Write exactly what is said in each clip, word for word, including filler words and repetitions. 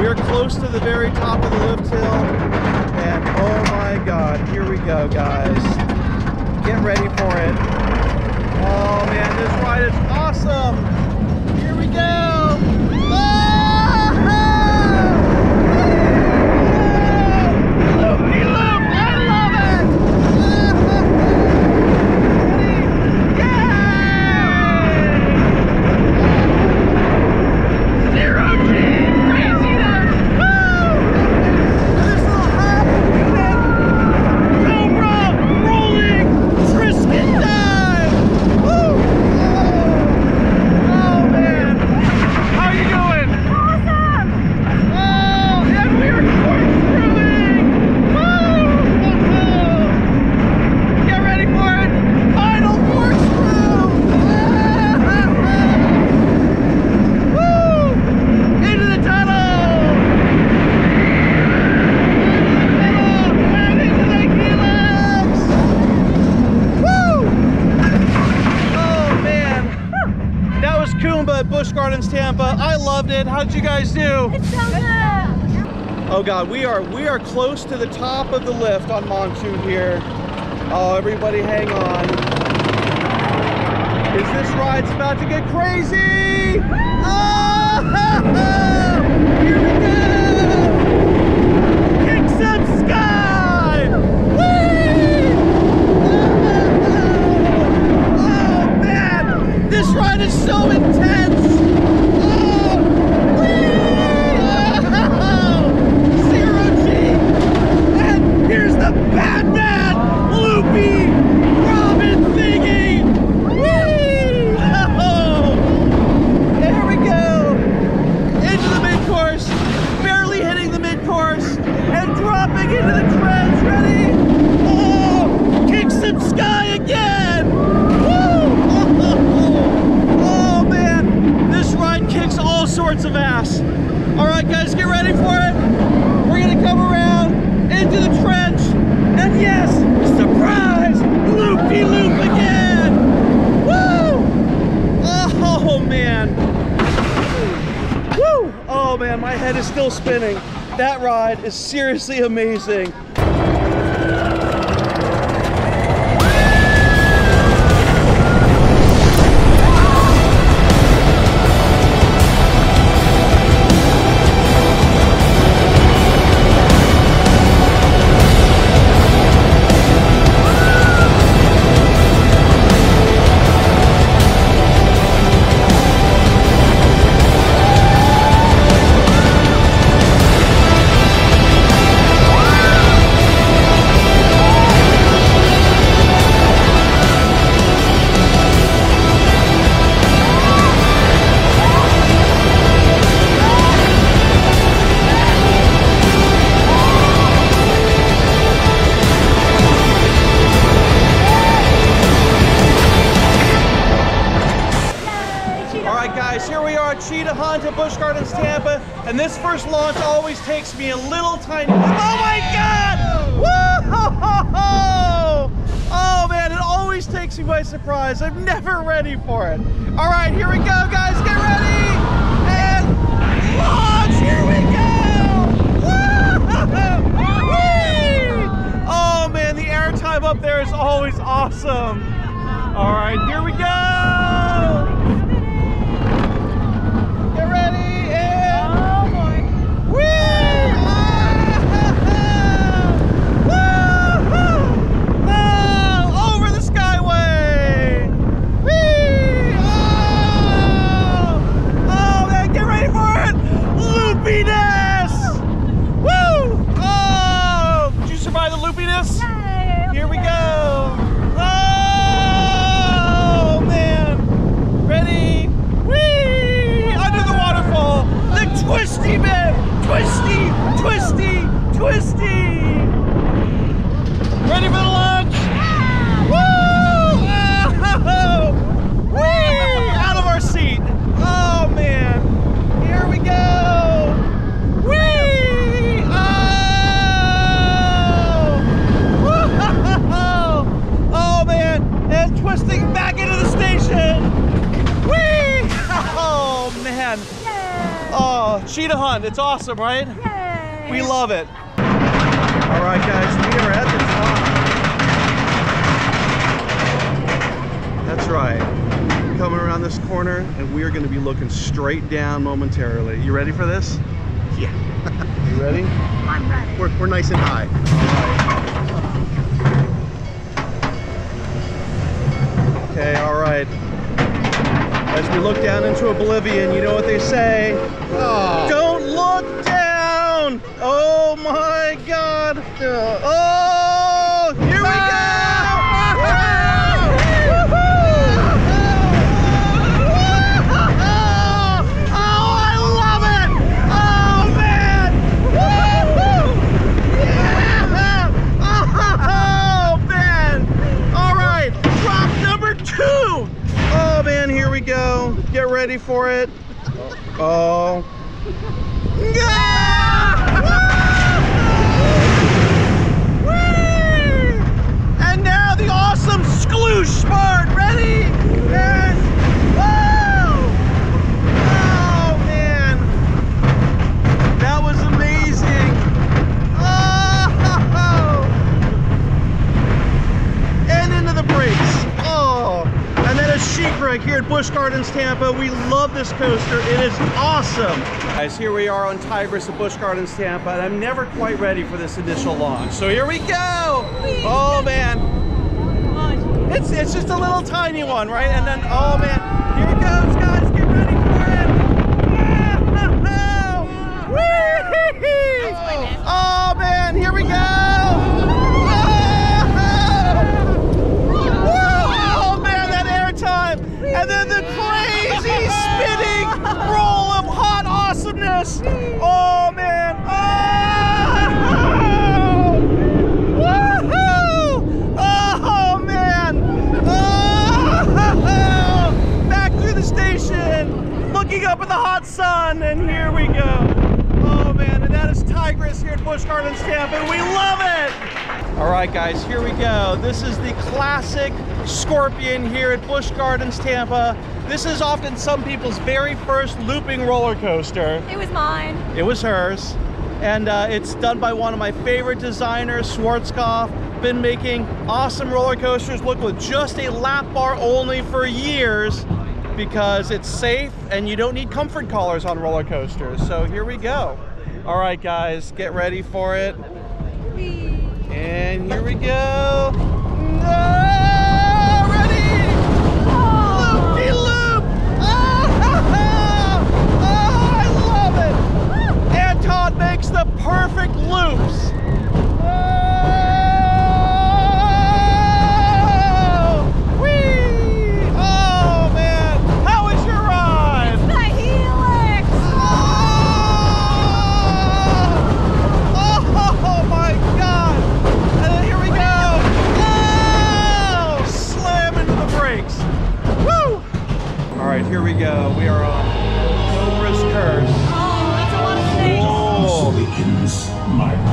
We are close to the very top of the lift hill, and oh my god, here we go, guys. Get ready for it. Oh man, this ride is awesome. Here we go. Busch Gardens Tampa. I loved it. How did you guys do? It's so good. Oh god, we are we are close to the top of the lift on Montu here. Oh, everybody hang on. Is this ride's about to get crazy? Oh, here we go. Kick some sky. This ride is so intense! Oh! Oh! Zero G! And here's the Batman! Loopy! Robin thingy! Whee! Oh! There we go! Into the mid-course, barely hitting the mid-course, and dropping into the treads. Ready? Oh! Kick some sky again! Woo! Kicks all sorts of ass. All right, guys, get ready for it. We're gonna come around into the trench, and yes, surprise, loop-de-loop again. Woo! Oh man. Woo! Oh man, my head is still spinning. That ride is seriously amazing. Cheetah Hunt at Busch Gardens Tampa, and this first launch always takes me a little tiny. Oh my god! Woo-ho-ho-ho! Oh man, it always takes me by surprise. I'm never ready for it. All right, here we go, guys. Get ready and launch. Here we go! Woo-hoo-hoo! Oh man, the airtime up there is always awesome. All right, here we go. Twisty, man! Twisty, twisty, twisty! Ready for the launch? Yeah. Woo! Oh! Woo! Out of our seat! Oh, man! Here we go! Whee! Oh! Woo! Oh, man! And twisting back into the station! Whee! Oh, man! Oh, Cheetah Hunt. It's awesome, right? Yay! We love it. All right, guys, we are at the top. That's right. We're coming around this corner, and we are going to be looking straight down momentarily. You ready for this? Yeah. You ready? I'm ready. We're, we're nice and high. All right. Okay, all right. As we look down into oblivion, you know what they say? Oh. Don't look down! Oh my God! Oh! Here we go! Oh, I love it! Oh man! Yeah. Oh man! All right, drop number two! Oh man, here we go. Get ready for it. Oh. Yeah! And now the awesome skloosh bird. Ready? And whoa! Oh man. That was amazing. Oh! And into the brakes. Oh! And then a SheiKra here at Busch Gardens Tampa. We love this coaster, it is awesome. Guys, here we are on Tigris at Busch Gardens Tampa, and I'm never quite ready for this initial launch. So here we go! Oh man. It's, it's just a little tiny one, right? And then, oh man, here it goes, guys, get ready for it! Yeah. Woo-hoo-hoo. Oh man, here we go! And then the crazy spinning roll of hot awesomeness. Oh man. Oh! Woohoo! Oh man. Oh! Back through the station, looking up at the hot sun, and here we go. Oh man, and that is Tigris here at Busch Gardens Tampa, and we love it. All right guys, here we go. This is the classic Scorpion here at Busch Gardens Tampa. This is often some people's very first looping roller coaster. It was mine. It was hers. And uh, it's done by one of my favorite designers, Schwarzkopf. Been making awesome roller coasters, look, with just a lap bar only for years, because it's safe and you don't need comfort collars on roller coasters. So here we go. All right guys, get ready for it. And here we go. No! Makes the perfect loops. Oh, whee! Oh man, how was your ride? It's the helix. Oh, oh my God! And then here we go. Oh, slam into the brakes. Woo! All right, here we go. We are on Cobra's Curse.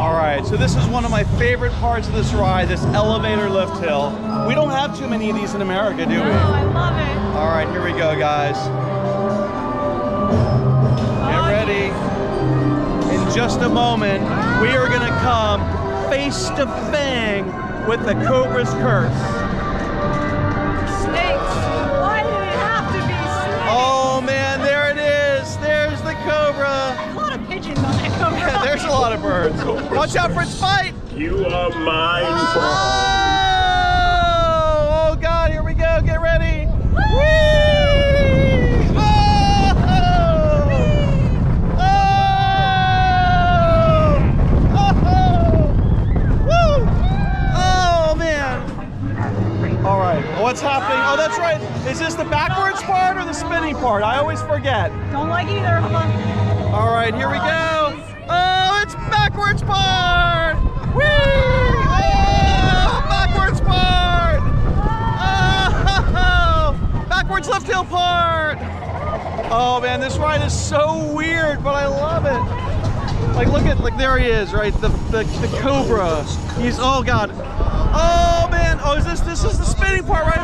All right, so this is one of my favorite parts of this ride, this elevator lift hill. We don't have too many of these in America, do we? No, I love it. All right, here we go, guys. Get ready. In just a moment, we are going to come face to fang with the Cobra's Curse. Snakes. Why did it have to be snakes? Oh, man, there it is. There's the Cobra. Yeah, there's a lot of birds. Watch out for its bite! You are mine. Oh! Oh God, here we go, get ready! Whee! Oh! Oh! Oh! Woo! Oh man! Alright, what's happening? Oh, that's right! Is this the backwards part or the spinning part? I always forget. Don't like either of them. Alright, here we go! Oh, it's backwards part! Whee! Oh, backwards part! Oh, backwards left hill part! Oh man, this ride is so weird, but I love it. Like, look at, like, there he is, right? The the, the Cobra. He's, oh God. Oh man, oh, is this, this is the spinning part, right?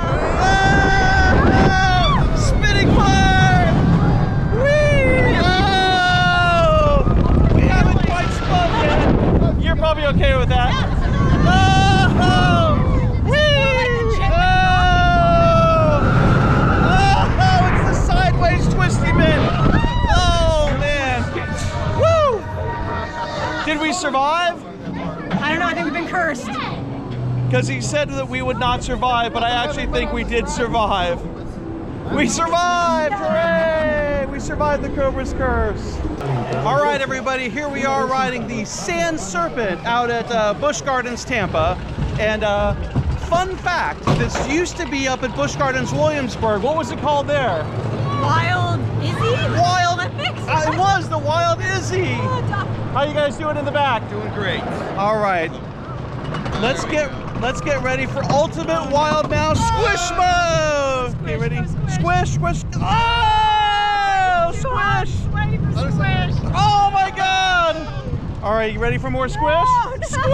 Oh, oh, spinning part! Whee! Oh! Did we survive? I don't know, I think we've been cursed. Because he said that we would not survive, but I actually think we did survive. We survived, hooray! We survived the Cobra's Curse. All right, everybody, here we are riding the Sand Serpent out at uh, Busch Gardens Tampa. And uh, fun fact, this used to be up at Busch Gardens Williamsburg. What was it called there? Wild Izzy? Wild Olympics? Uh, it was the Wild Izzy. How you guys doing in the back? Doing great. All right, let's get let's get ready for Ultimate Wild Mouse Squish Mode. Okay, ready? Squish, squish. Oh, squish! Oh my God! All right, you ready for more squish? Squish!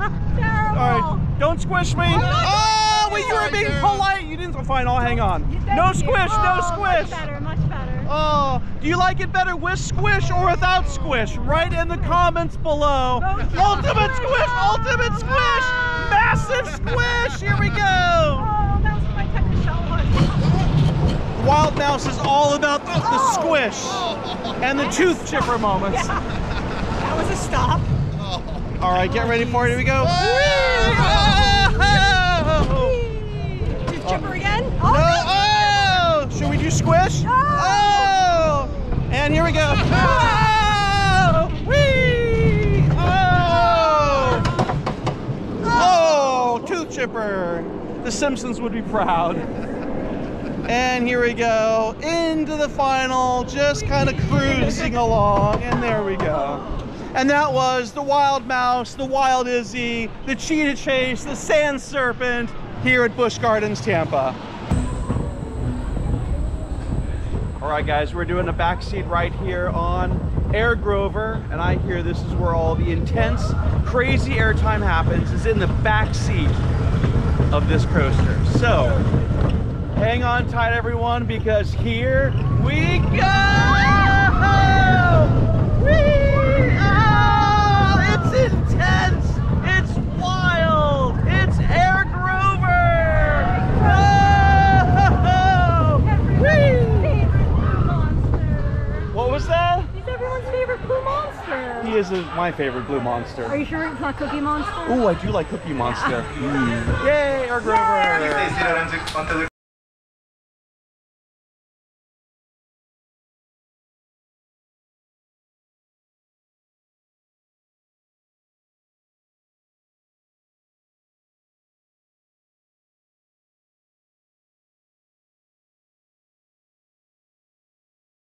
All right, don't squish me. Oh, wait, you were being polite. You didn't. Fine, I'll hang on. No squish, no squish. Much better, much better. Oh, do you like it better with squish or without squish? Write in the comments below. Ultimate squish, ultimate squish, massive squish. Here we go. Wild Mouse is all about the, the oh. squish oh. and the tooth chipper moments. Yeah. That was a stop. Oh. All right, get ready for it. Here we go. Tooth chipper again? Oh, no. Oh. Should we do squish? No. Oh. And here we go. Oh. Whee. Oh. Oh. Oh, tooth chipper. The Simpsons would be proud. And here we go, into the final, just kind of cruising along, and there we go. And that was the Wild Mouse, the Wild Izzy, the Cheetah Chase, the Sand Serpent, here at Busch Gardens, Tampa. All right, guys, we're doing a backseat right here on Air Grover, and I hear this is where all the intense, crazy airtime happens, is in the backseat of this coaster. So. Hang on tight, everyone, because here we go! Whee! Oh, it's intense! It's wild! It's Air Grover! Oh! Whee! What was that? He's everyone's favorite blue monster. He is a, my favorite blue monster. Are you sure it's not Cookie Monster? Oh, I do like Cookie Monster. Mm. Yay, Air Grover! Yay.